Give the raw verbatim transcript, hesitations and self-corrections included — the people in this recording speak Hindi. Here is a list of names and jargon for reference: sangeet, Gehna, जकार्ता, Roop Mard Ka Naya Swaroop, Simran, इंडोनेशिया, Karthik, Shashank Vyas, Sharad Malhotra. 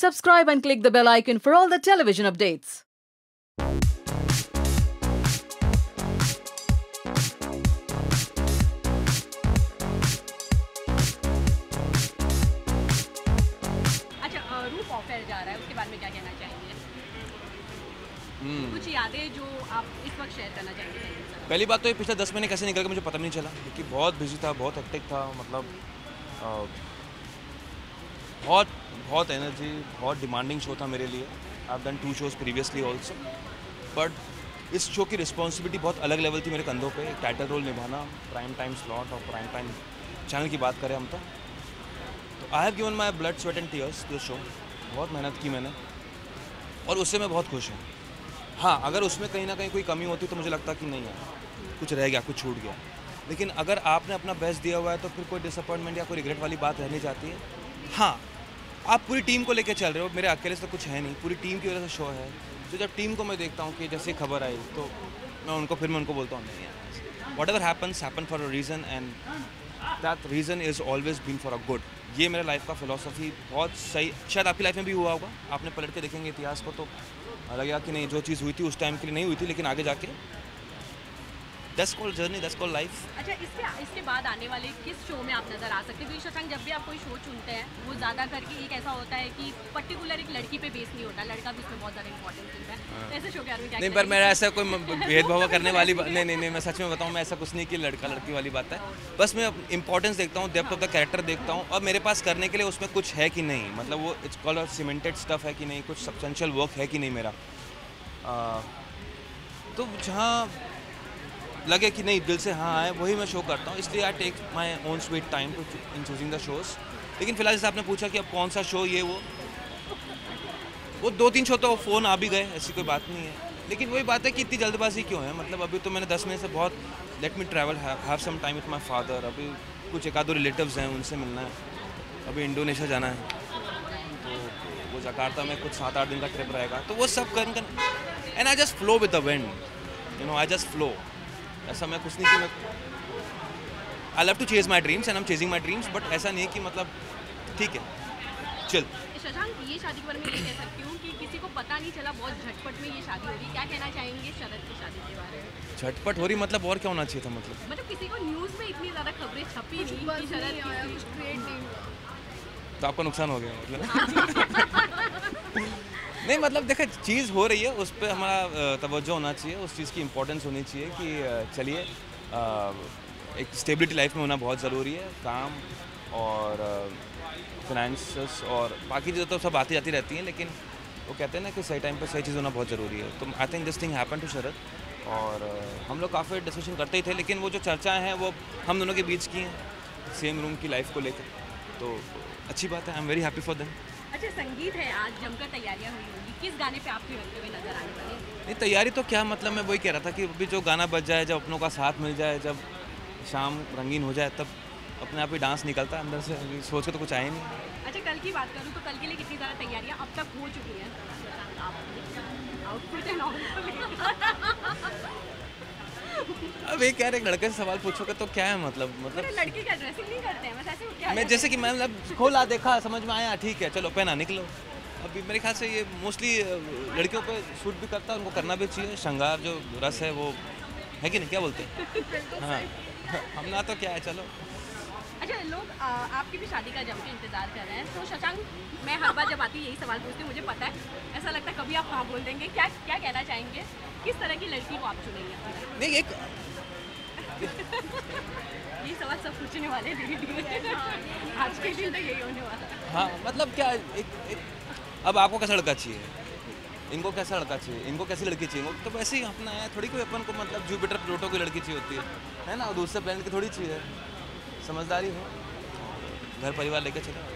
Subscribe and click the bell icon for all the television updates. रूप ऑफेयर जा रहा है, उसके बारे में क्या कहना चाहेंगे? hmm. कुछ यादें जो आप इस वक्त शेयर करना चाहेंगे? पहली बात तो ये पिछले दस महीने कैसे निकल गए मुझे पता नहीं चला, क्योंकि बहुत बिजी था, बहुत हेक्टिक था, मतलब आ, बहुत बहुत एनर्जी, बहुत डिमांडिंग शो था मेरे लिए। I have done two shows previously also, but इस शो की रिस्पॉन्सिबिलिटी बहुत अलग लेवल थी मेरे कंधों पर। टाइटल रोल निभाना, प्राइम टाइम स्लॉट और प्राइम टाइम चैनल की बात करें हम तो I have given my blood sweat and tears to show. बहुत मेहनत की मैंने और उससे मैं बहुत खुश हूँ। हाँ, अगर उसमें कहीं ना कहीं कोई कमी होती तो मुझे लगता कि नहीं है, कुछ रह गया, कुछ छूट गया, लेकिन अगर आपने अपना बेस्ट दिया हुआ है तो फिर कोई डिसअपॉइंटमेंट या कोई रिग्रेट वाली बात रहनी चाहती है। हाँ, आप पूरी टीम को लेकर चल रहे हो, मेरे अकेले से कुछ है नहीं, पूरी टीम की वजह से शो है। तो जब टीम को मैं देखता हूँ कि जैसे खबर आई तो मैं उनको फिर मैं उनको बोलता हूँ नहीं, whatever happens happen for a reason and that reason is always been for a good. ये मेरे लाइफ का फिलॉसफी बहुत सही, शायद आपकी लाइफ में भी हुआ होगा। आपने पलट के देखेंगे इतिहास को तो लगेगा कि नहीं, जो चीज़ हुई थी उस टाइम के लिए नहीं हुई थी, लेकिन आगे जाके that's called journey, that's called life. अच्छा, इसके इसके बाद आने वाले किस शो में आप नज़र आ सकते हैं? क्योंकि शशांक, जब भी आप कोई शो चुनते हैं वो ज़्यादा करके एक ऐसा होता है कि पर्टिकुलर एक लड़की पे बेस नहीं होता, लड़का भी उसमें बहुत ज़्यादा इंपॉर्टेंट होता है। ऐसे शो के बारे में क्या? नहीं, पर मेरा ऐसा कोई भेदभाव करने वाली बात नहीं, नहीं नहीं मैं सच में बताऊँ, मैं ऐसा कुछ नहीं कि लड़का लड़की वाली बात है। बस मैं इंपॉर्टेंस देखता हूँ, डेप्थ ऑफ द कैरेक्टर देखता हूँ और मेरे पास करने के लिए उसमें कुछ है कि नहीं, मतलब वो इट्स कॉल्ड सीमेंटेड स्टफ है कि नहीं, कुछ सब्सटेंशियल वर्क है कि नहीं मेरा। तो जहाँ लगे कि नहीं, दिल से हाँ आए, वही मैं शो करता हूँ। इसलिए I take my own sweet time to in choosing the shows. लेकिन फिलहाल जैसे आपने पूछा कि अब कौन सा शो, ये वो वो दो तीन शो तो फ़ोन आ भी गए, ऐसी कोई बात नहीं है, लेकिन वही बात है कि इतनी जल्दबाजी क्यों है। मतलब अभी तो मैंने दस महीने से बहुत let me travel have some time with my father. अभी कुछ एक आधो रिलेटिव्स हैं, उनसे मिलना है, अभी इंडोनेशिया जाना है, तो वो जकार्ता में कुछ सात आठ दिन का ट्रिप रहेगा, तो वो सब कर and I just flow with the wind, you know, I just flow. ऐसा मैं कुछ नहीं कि मैं I love to chase my dreams and I am chasing my dreams, but ऐसा नहीं है कि मतलब ठीक है चल। शशांक, ये शादी के बारे में कह सकती हूँ कि किसी को पता नहीं चला, बहुत झटपट में ये शादी हो रही, क्या कहना चाहेंगे शरद की शादी के बारे में? झटपट हो रही मतलब और क्या होना चाहिए था, मतलब मतलब किसी को न्यूज़ में इतनी ज़्यादा खबरें छपी नहीं, शरद तो आपका नुकसान हो गया मतलब नहीं, मतलब देखो चीज़ हो रही है, उस पर हमारा तवज्जो होना चाहिए, उस चीज़ की इम्पोर्टेंस होनी चाहिए कि चलिए एक स्टेबिलिटी लाइफ में होना बहुत ज़रूरी है। काम और फाइनेंस और बाकी चीज़ें तो सब आती जाती रहती हैं, लेकिन वो कहते हैं ना कि सही टाइम पर सही चीज़ होना बहुत ज़रूरी है। तो I think this thing happen to Sharad, और हम लोग काफ़ी डिस्कशन करते ही थे, लेकिन वो जो चर्चाएँ हैं वो हम दोनों के बीच की हैं, सेम रूम की लाइफ को लेकर, तो अच्छी बात है। I am very happy for them. अच्छा, संगीत है, आज जमकर तैयारियां हुई होंगी, किस गाने पे आपके रखते हुए नजर आने वाले? नहीं, तैयारी तो क्या, मतलब मैं वही कह रहा था कि अभी जो गाना बज जाए, जब अपनों का साथ मिल जाए, जब शाम रंगीन हो जाए, तब अपने आप ही डांस निकलता है अंदर से, सोच के तो कुछ आए नहीं। अच्छा, कल की बात करूँ तो कल के लिए कितनी ज़्यादा तैयारियाँ अब तक हो चुकी हैं? अब एक यार, एक लड़के से सवाल पूछोगे तो क्या है, मतलब मतलब लड़की का ड्रेसिंग नहीं करते हैं, मतलब ऐसे मैं जैसे कि मैं मतलब खोला, देखा, समझ में आया, ठीक है चलो पहना, निकलो। अभी मेरे ख्याल से ये मोस्टली लड़कियों पे सूट भी करता है, उनको करना भी चाहिए, श्रृंगार जो रस है वो है कि नहीं, क्या बोलते हैं? हाँ, हम ना तो क्या है, चलो। अच्छा, लोग आपकी भी शादी का जम के इंतजार कर रहे हैं, तो शशांक, मैं हर बार जब आती यही सवाल पूछती हूँ, मुझे पता है ऐसा लगता है कभी आप हाँ बोल देंगे, क्या क्या कहना चाहेंगे, किस तरह की लड़की को आप चुनेंगे? नहीं, एक ये सवाल सब पूछने वाले धीरे धीरे आज के दिन तक यही होने वाला। हाँ, मतलब क्या एक, एक, अब आपको कैसा लड़का चाहिए, इनको कैसा लड़का चाहिए, इनको कैसी लड़की चाहिए, तो वैसे ही अपना है, थोड़ी कोई अपन को मतलब जुपिटर प्लूटो की लड़की चाहिए होती है, है ना, दूसरे प्लैनेट की थोड़ी चाहिए। समझदारी हो, घर परिवार लेकर चला।